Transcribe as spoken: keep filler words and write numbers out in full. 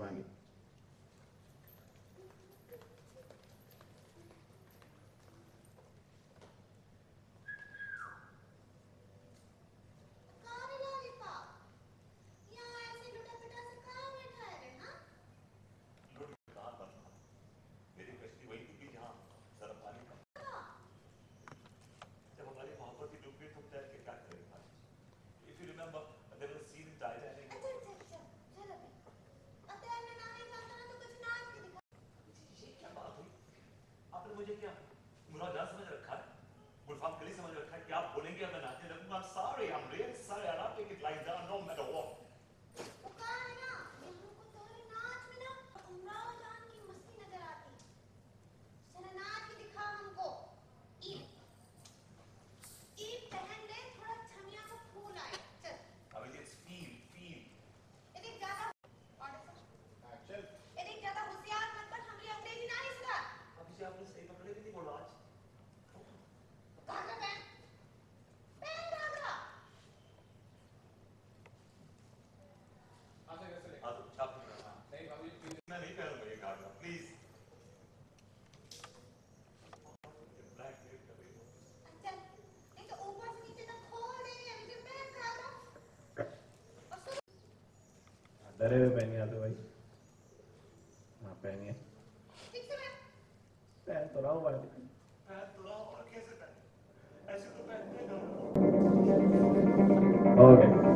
वांगे डरे हुए पहनिए आते भाई। हाँ पहनिए पैर तो रहा हुआ पैर तो रहा हुआ कैसे पहने ऐसे तो पहनते ओके।